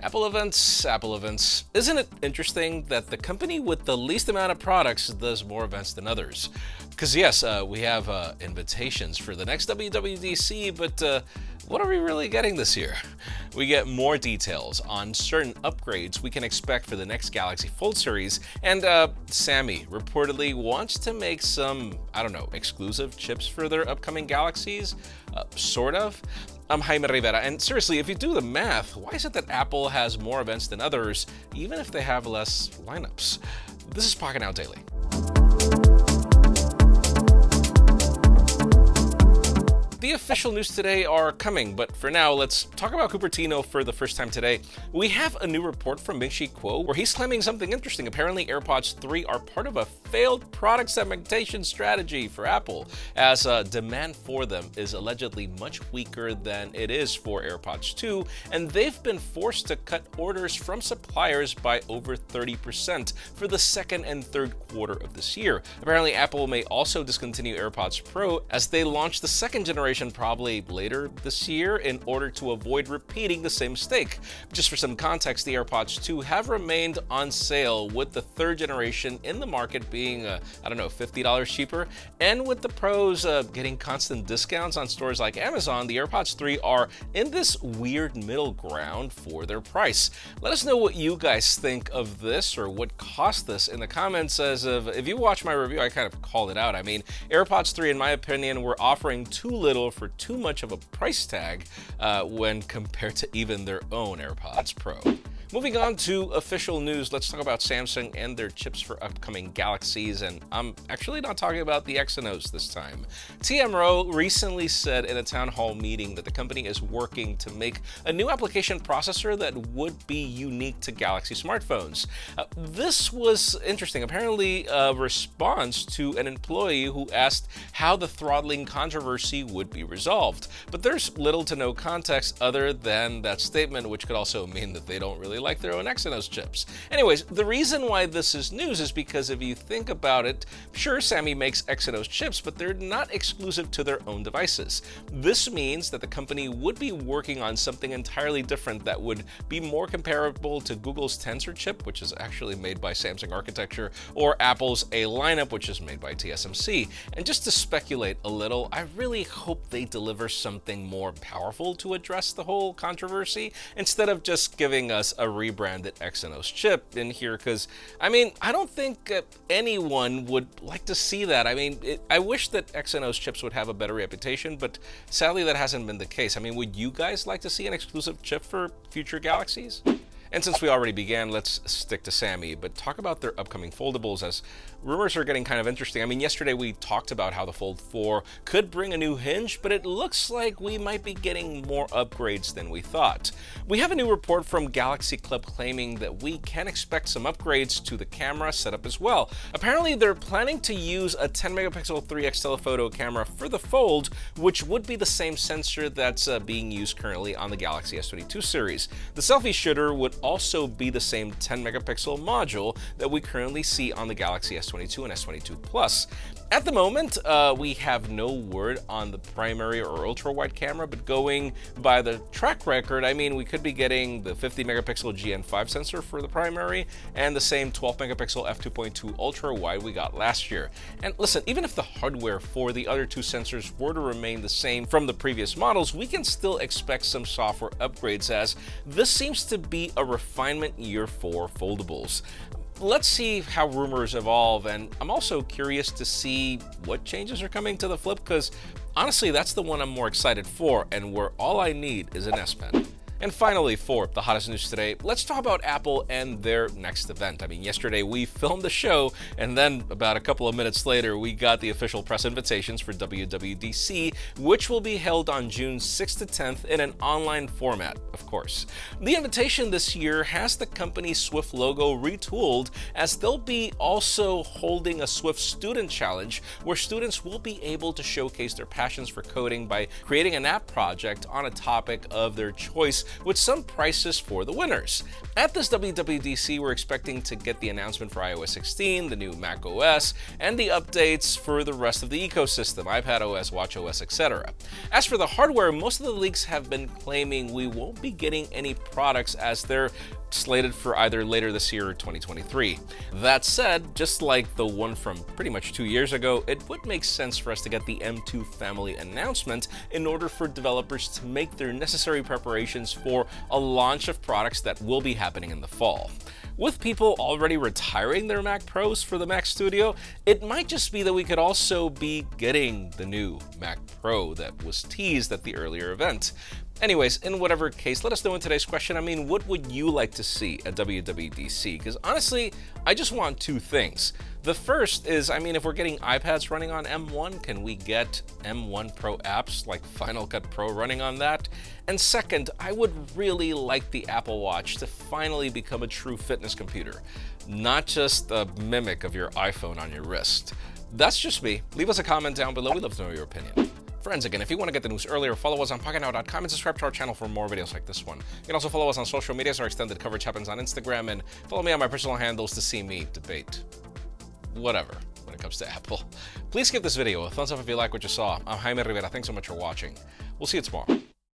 Apple events. Isn't it interesting that the company with the least amount of products does more events than others? Because yes, we have invitations for the next WWDC, but what are we really getting this year? We get more details on certain upgrades we can expect for the next Galaxy Fold series, and Sammy reportedly wants to make some, I don't know, exclusive chips for their upcoming Galaxies? Sort of. I'm Jaime Rivera, and seriously, if you do the math, why is it that Apple has more events than others, even if they have less lineups? This is Pocketnow Daily. The official news today are coming, but for now, let's talk about Cupertino for the first time today. We have a new report from Ming-Chi Kuo where he's claiming something interesting. Apparently, AirPods 3 are part of a failed product segmentation strategy for Apple, as demand for them is allegedly much weaker than it is for AirPods 2, and they've been forced to cut orders from suppliers by over 30% for the second and third quarter of this year. Apparently, Apple may also discontinue AirPods Pro as they launch the second generation probably later this year in order to avoid repeating the same mistake. Just for some context, the AirPods 2 have remained on sale, with the third generation in the market being, I don't know, $50 cheaper, and with the Pros getting constant discounts on stores like Amazon, the AirPods 3 are in this weird middle ground for their price. Let us know what you guys think of this, or what cost this, in the comments. As of, if you watch my review, I kind of called it out. I mean, AirPods 3, in my opinion, were offering too little for too much of a price tag when compared to even their own AirPods Pro. Moving on to official news, let's talk about Samsung and their chips for upcoming Galaxies, and I'm actually not talking about the Exynos this time. TM Roh recently said in a town hall meeting that the company is working to make a new application processor that would be unique to Galaxy smartphones. This was interesting, apparently a response to an employee who asked how the throttling controversy would be resolved, but there's little to no context other than that statement, which could also mean that they don't really like their own Exynos chips. Anyways, the reason why this is news is because if you think about it, sure, Sammy makes Exynos chips, but they're not exclusive to their own devices. This means that the company would be working on something entirely different that would be more comparable to Google's Tensor chip, which is actually made by Samsung Architecture, or Apple's A lineup, which is made by TSMC. And just to speculate a little, I really hope they deliver something more powerful to address the whole controversy instead of just giving us a rebranded Exynos chip in here, because I mean, I don't think anyone would like to see that. I mean, I wish that Exynos chips would have a better reputation, but sadly that hasn't been the case. I mean, would you guys like to see an exclusive chip for future Galaxies? And since we already began, let's stick to Sammy, but talk about their upcoming foldables, as rumors are getting kind of interesting. I mean, yesterday we talked about how the Fold 4 could bring a new hinge, but it looks like we might be getting more upgrades than we thought. We have a new report from Galaxy Club claiming that we can expect some upgrades to the camera setup as well. Apparently, they're planning to use a 10-megapixel 3x telephoto camera for the Fold, which would be the same sensor that's being used currently on the Galaxy S22 series. The selfie shooter would also be the same 10-megapixel module that we currently see on the Galaxy S22 and S22 Plus. At the moment, we have no word on the primary or ultra-wide camera, but going by the track record, I mean, we could be getting the 50-megapixel GN5 sensor for the primary and the same 12-megapixel f2.2 ultra-wide we got last year. And listen, even if the hardware for the other two sensors were to remain the same from the previous models, we can still expect some software upgrades, as this seems to be a refinement year for foldables. Let's see how rumors evolve, and I'm also curious to see what changes are coming to the Flip, because honestly, that's the one I'm more excited for, and where all I need is an S Pen. And finally, for the hottest news today, let's talk about Apple and their next event. I mean, yesterday we filmed the show, and then about a couple of minutes later, we got the official press invitations for WWDC, whiwhich will be held on June 6th to 10th in an online format, of course. The invitation this year has the company's Swift logo retooled, as they'll be also holding a Swift Student Challenge, where students will be able to showcase their passions for coding by creating an app project on a topic of their choice, with some prices for the winners. At this WWDC, we're expecting to get the announcement for iOS 16, the new Mac OS, and the updates for the rest of the ecosystem, iPadOS, WatchOS, etc. As for the hardware, most of the leaks have been claiming we won't be getting any products as they're slated for either later this year or 2023. That said, just like the one from pretty much 2 years ago, it would make sense for us to get the M2 family announcement in order for developers to make their necessary preparations for a launch of products that will be happening in the fall. With people already retiring their Mac Pros for the Mac Studio, it might just be that we could also be getting the new Mac Pro that was teased at the earlier event. Anyways, in whatever case, let us know in today's question, what would you like to see at WWDC? Because honestly, I just want two things. The first is, if we're getting iPads running on M1, can we get M1 Pro apps like Final Cut Pro running on that? And second, I would really like the Apple Watch to finally become a true fitness computer, not just a mimic of your iPhone on your wrist. That's just me. Leave us a comment down below. We'd love to know your opinion. Friends, again, if you want to get the news earlier, follow us on Pocketnow.com and subscribe to our channel for more videos like this one. You can also follow us on social media, so our extended coverage happens on Instagram, and follow me on my personal handles to see me debate whatever when it comes to Apple. Please give this video a thumbs up if you like what you saw. I'm Jaime Rivera. Thanks so much for watching. We'll see you tomorrow.